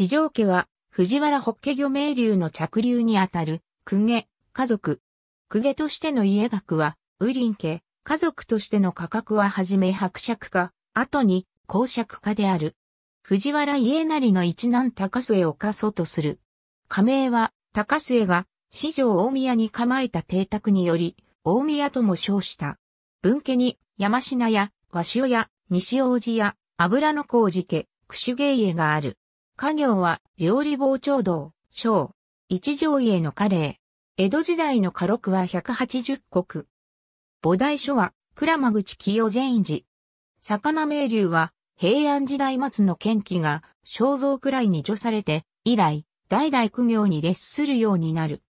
四条家は、藤原法華魚名流の嫡流にあたる、公家、家族。公家としての家額は、雨林家、家族としての家格ははじめ伯爵家、後に公爵家である。藤原家斉の一男高末を家祖とする。家名は、高末が、四条大宮に構えた邸宅により、大宮とも称した。分家に、山科屋、鷲尾屋、西王子屋、油小路家、櫛芸家がある。家業は、料理包丁道、商、一条家の家令。江戸時代の家禄は180石。菩提所は、倉間口清善寺。魚名流は、平安時代末の建基が、正蔵くらいに除されて、以来、代々苦行に列するようになる。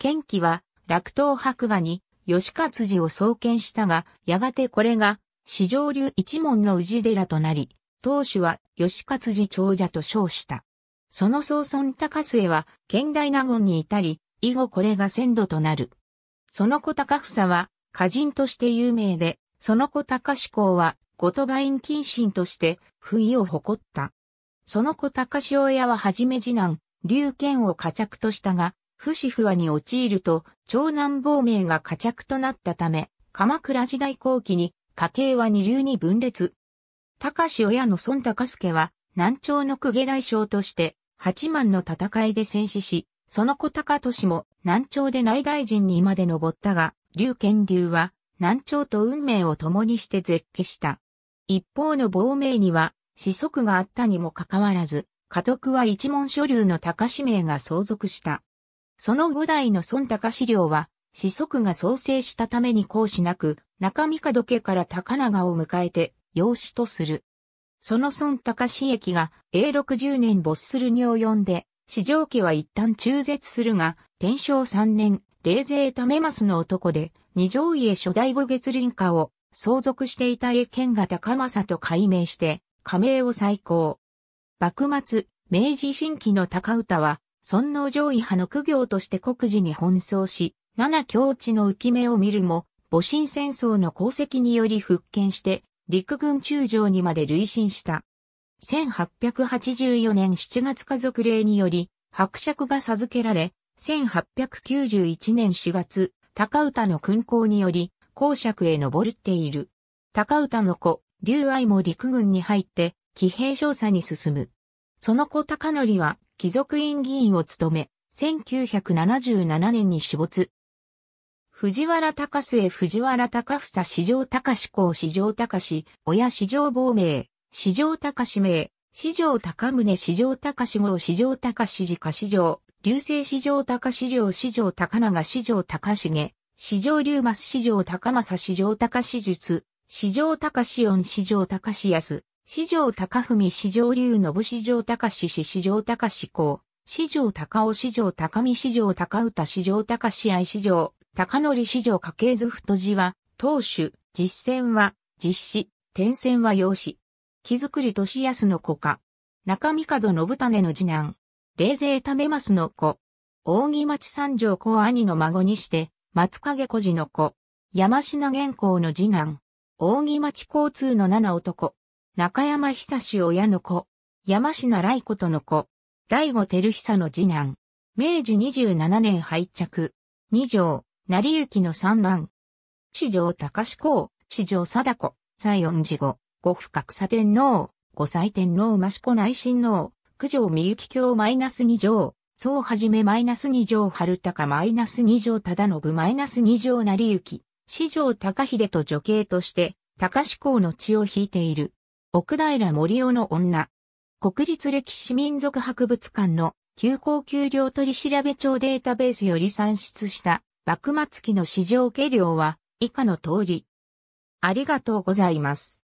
建基は、楽東博雅に、吉勝寺を創建したが、やがてこれが、四条流一門の氏寺となり、当主は、吉勝寺長者と称した。その曾孫高末は、建大納言に至り、以後これが先度となる。その子高房は、歌人として有名で、その子高志公は、後鳥羽院近臣として、不意を誇った。その子高塩屋ははじめ次男、劉建を家嫡としたが、不死不和に陥ると、長男坊名が家嫡となったため、鎌倉時代後期に、家系は二流に分裂。高塩屋の孫高助は、南朝の公家大将として、八幡の戦いで戦死し、その子高利も、南朝で内大臣にまで上ったが、劉建流は、南朝と運命を共にして絶起した。一方の坊名には、子息があったにもかかわらず、家督は一門所流の高氏名が相続した。その五代の孫高氏領は、子息が創生したために行使なく、中帝家から高長を迎えて、養子とする。その孫高氏益が、永禄10年没するに及んで、四条家は一旦中絶するが、天正三年、冷泉為益の男で、二条家初代母月林家を、相続していた永見が高政と改名して、家名を再考。幕末、明治新期の高歌は、尊王攘夷派の公卿として国事に奔走し、七境地の浮き目を見るも、戊辰戦争の功績により復権して、陸軍中将にまで累進した。1884年7月家族令により、伯爵が授けられ、1891年4月、高歌の勲功により、公爵へ上っている。高歌の子、劉愛も陸軍に入って、騎兵少佐に進む。その子高典は、貴族院議員を務め、1977年に死没。藤原高末、藤原高房、四条高志公、四条高氏、親四条坊名、四条高氏名、四条高宗、四条高氏号、四条高氏次家、四条、劉姓四条高氏領、四条高長、四条高重。四条劉益、四条高政、四条高士術、四条高士音、四条高士安、四条高文、四条劉信、四条高士氏、四条高志公、四条高尾、四条高美、四条高歌、四条高士愛、四条高典、四条家系図太字は、当主、実践は、実子、転戦は養子。木造利康の子か。中帝信種の次男。冷泉為益の子。扇町三条公兄の孫にして、松影小路の子、山科元公の次男、扇町交通の七男、中山久志親の子、山科来子との子、醍醐照久の次男、明治27年廃着、二条、成行の三男、四条高志公、四条貞子、西園寺後、後深草天皇、後祭天皇益子内親王、九条美幸卿-2条、そうはじめ-2条春高-2条忠信-2条成行、四条高秀と女系として、高志公の血を引いている。奥平守雄の女。国立歴史民俗博物館の給耕給料取調べ帳データベースより算出した幕末期の四条家領は以下の通り。ありがとうございます。